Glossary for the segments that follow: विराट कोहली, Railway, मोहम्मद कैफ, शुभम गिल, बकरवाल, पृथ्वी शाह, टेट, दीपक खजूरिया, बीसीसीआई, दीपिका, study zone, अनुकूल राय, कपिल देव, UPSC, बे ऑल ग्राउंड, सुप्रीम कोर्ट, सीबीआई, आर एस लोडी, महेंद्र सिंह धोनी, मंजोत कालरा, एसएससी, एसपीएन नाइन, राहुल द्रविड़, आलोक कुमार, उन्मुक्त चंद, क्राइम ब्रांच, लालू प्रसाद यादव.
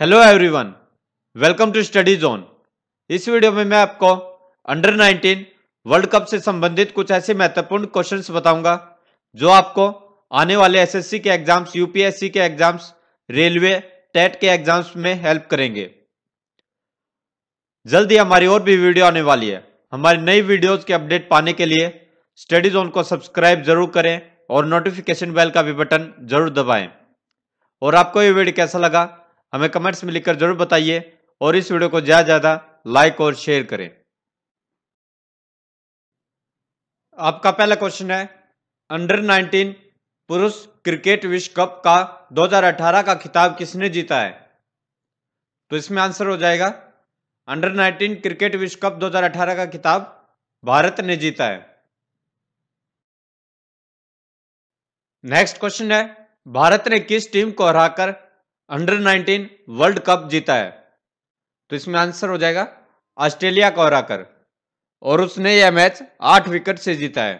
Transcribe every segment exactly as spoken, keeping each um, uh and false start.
Hello everyone, welcome to study zone. इस video में मैं आपको अंडर नाइनटीन वर्ल्ड कप से संबंधित कुछ ऐसे महत्वपूर्ण क्वेश्चंस बताऊंगा जो आपको आने वाले एसएससी के एग्जाम्स, यूपीएससी के एग्जाम्स, रेलवे, टेट के एग्जाम्स में हेल्प करेंगे। जल्दी हमारी और भी वीडियो आने वाली है। हमारी नई वीडियोज के अपडेट पाने के लिए स्टडी जोन को सब्सक्राइब जरूर करें और नोटिफिकेशन बेल का भी बटन जरूर दबाएं। और आपको ये वीडियो कैसा लगा हमें कमेंट्स में लिखकर जरूर बताइए और इस वीडियो को ज़्यादा ज़्यादा लाइक और शेयर करें। आपका पहला क्वेश्चन है, अंडर नाइनटीन पुरुष क्रिकेट विश्व कप का दो हज़ार अठारह का खिताब किसने जीता है? तो इसमें आंसर हो जाएगा, अंडर नाइनटीन क्रिकेट विश्व कप दो हज़ार अठारह का खिताब भारत ने जीता है। नेक्स्ट क्वेश्चन है, भारत ने किस टीम को हराकर अंडर नाइनटीन वर्ल्ड कप जीता है? तो इसमें आंसर हो जाएगा, ऑस्ट्रेलिया को हराकर, और उसने यह मैच आठ विकेट से जीता है।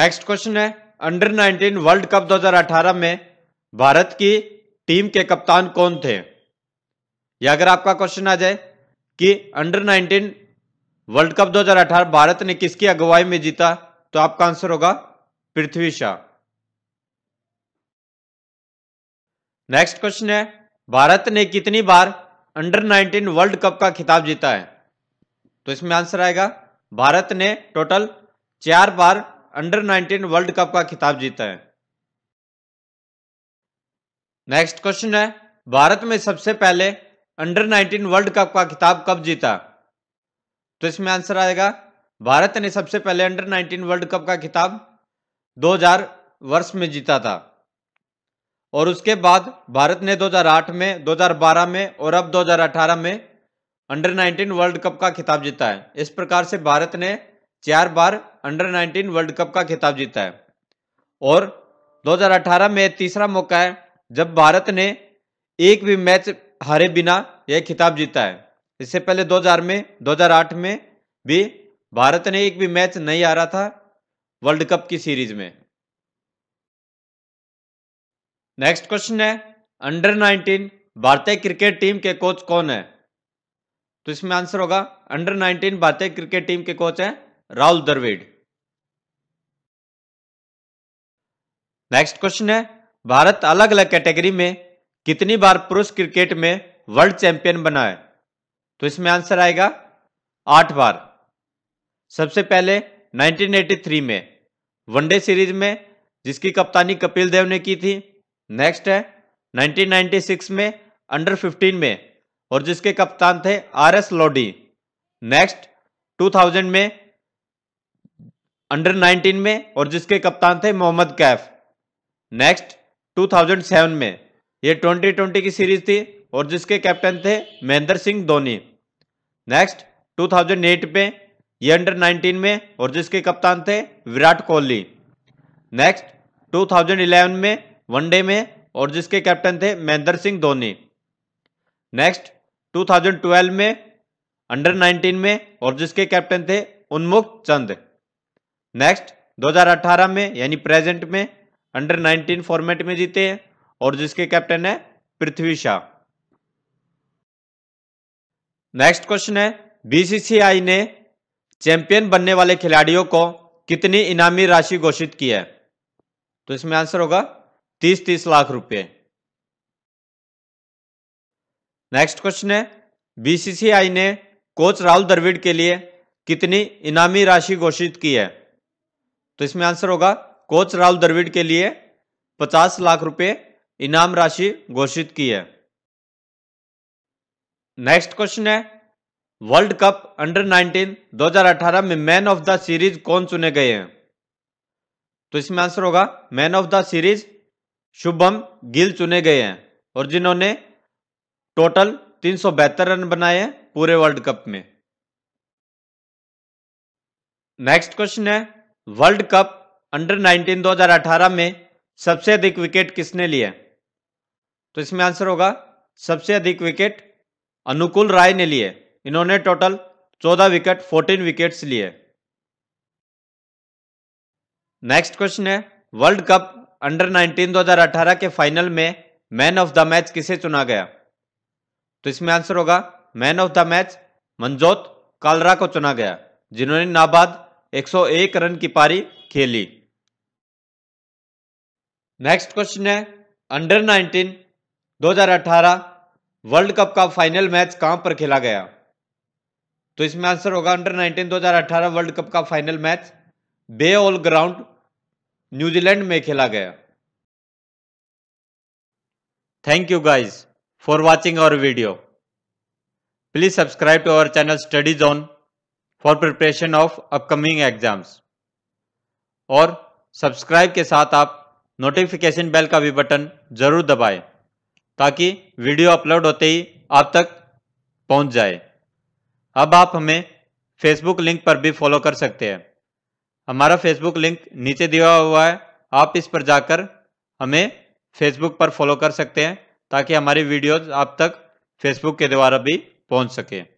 नेक्स्ट क्वेश्चन है, अंडर नाइनटीन वर्ल्ड कप दो हज़ार अठारह में भारत की टीम के कप्तान कौन थे? या अगर आपका क्वेश्चन आ जाए कि अंडर नाइनटीन वर्ल्ड कप दो हज़ार अठारह भारत ने किसकी अगुवाई में जीता, तो आपका आंसर होगा पृथ्वी शाह। नेक्स्ट क्वेश्चन है, भारत ने कितनी बार अंडर नाइनटीन वर्ल्ड कप का खिताब जीता है? तो इसमें आंसर आएगा, भारत ने टोटल चार बार अंडर नाइनटीन वर्ल्ड कप का खिताब जीता है। नेक्स्ट क्वेश्चन है, भारत में सबसे पहले अंडर नाइनटीन वर्ल्ड कप का खिताब कब जीता? तो इसमें आंसर आएगा, भारत ने सबसे पहले अंडर नाइनटीन वर्ल्ड कप का खिताब दो हज़ार वर्ष में जीता था, और उसके बाद भारत ने दो हज़ार आठ में, दो हज़ार बारह में और अब दो हज़ार अठारह में अंडर नाइनटीन वर्ल्ड कप का खिताब जीता है। इस प्रकार से भारत ने चार बार अंडर नाइनटीन वर्ल्ड कप का खिताब जीता है, और दो हज़ार अठारह में तीसरा मौका है जब भारत ने एक भी मैच हारे बिना यह खिताब जीता है। इससे पहले दो हज़ार में, दो हज़ार आठ में भी भारत ने एक भी मैच नहीं हारा था वर्ल्ड कप की सीरीज में। नेक्स्ट क्वेश्चन है, अंडर नाइनटीन भारतीय क्रिकेट टीम के कोच कौन है? तो इसमें आंसर होगा, अंडर नाइनटीन भारतीय क्रिकेट टीम के कोच हैं राहुल द्रविड़। नेक्स्ट क्वेश्चन है, भारत अलग अलग कैटेगरी में कितनी बार पुरुष क्रिकेट में वर्ल्ड चैंपियन बना है? तो इसमें आंसर आएगा, आठ बार। सबसे पहले नाइनटीन एटी थ्री में वनडे सीरीज में, जिसकी कप्तानी कपिल देव ने की थी। नेक्स्ट है नाइनटीन नाइंटी सिक्स में अंडर फिफ्टीन में, और जिसके कप्तान थे आर एस लोडी। Next two thousand में अंडर नाइनटीन में, और जिसके कप्तान थे मोहम्मद कैफ। Next two thousand seven में, ये ट्वेंटी ट्वेंटी की सीरीज थी और जिसके कैप्टन थे महेंद्र सिंह धोनी। Next two thousand eight में, ये अंडर नाइनटीन में और जिसके कप्तान थे विराट कोहली। Next two thousand eleven में वनडे में, और जिसके कैप्टन थे महेंद्र सिंह धोनी। Next two thousand twelve में अंडर नाइनटीन में, और जिसके कैप्टन थे उन्मुक्त चंद। नेक्स्ट दो हज़ार अठारह में, यानी प्रेजेंट में, अंडर नाइनटीन फॉर्मेट में जीते हैं और जिसके कैप्टन है पृथ्वी शाह। नेक्स्ट क्वेश्चन है, बीसीसीआई ने चैंपियन बनने वाले खिलाड़ियों को कितनी इनामी राशि घोषित की है? तो इसमें आंसर होगा तीस तीस लाख रुपए। नेक्स्ट क्वेश्चन है, बीसीसीआई ने कोच राहुल द्रविड़ के लिए कितनी इनामी राशि घोषित की है? तो इसमें आंसर होगा, कोच राहुल द्रविड़ के लिए पचास लाख रुपए इनाम राशि घोषित की है। नेक्स्ट क्वेश्चन है, वर्ल्ड कप अंडर नाइनटीन दो हज़ार अठारह में मैन ऑफ द सीरीज कौन चुने गए हैं? तो इसमें आंसर होगा, man of the series शुभम गिल चुने गए हैं, और जिन्होंने टोटल तीन सौ बहत्तर रन बनाए हैं पूरे वर्ल्ड कप में। नेक्स्ट क्वेश्चन है, वर्ल्ड कप अंडर नाइनटीन दो हज़ार अठारह में सबसे अधिक विकेट किसने लिए? तो इसमें आंसर होगा, सबसे अधिक विकेट अनुकूल राय ने लिए। इन्होंने टोटल चौदह विकेट, फोर्टीन विकेट्स लिए। नेक्स्ट क्वेश्चन है, वर्ल्ड कप अंडर नाइनटीन दो हज़ार अठारह के फाइनल में मैन ऑफ द मैच किसे चुना गया? तो इसमें आंसर होगा man of the match मंजोत कालरा को चुना गया, जिन्होंने नाबाद एक सौ एक रन की पारी खेली। नेक्स्ट क्वेश्चन है अंडर नाइनटीन दो हज़ार अठारह वर्ल्ड कप का फाइनल मैच कहां पर खेला गया? तो इसमें आंसर होगा अंडर नाइनटीन दो हज़ार अठारह वर्ल्ड कप का final match बे ऑल ग्राउंड New Zealand में खेला गया। Thank you guys for watching our video. Please subscribe to our channel study zone for preparation of upcoming exams, और सब्सक्राइब के साथ आप नोटिफिकेशन बेल का भी बटन जरूर दबाएं ताकि वीडियो अपलोड होते ही आप तक पहुंच जाए। अब आप हमें फेसबुक लिंक पर भी फॉलो कर सकते हैं। हमारा फेसबुक लिंक नीचे दिया हुआ है, आप इस पर जाकर हमें फेसबुक पर फॉलो कर सकते हैं ताकि हमारी वीडियोज़ आप तक फेसबुक के द्वारा भी पहुंच सके।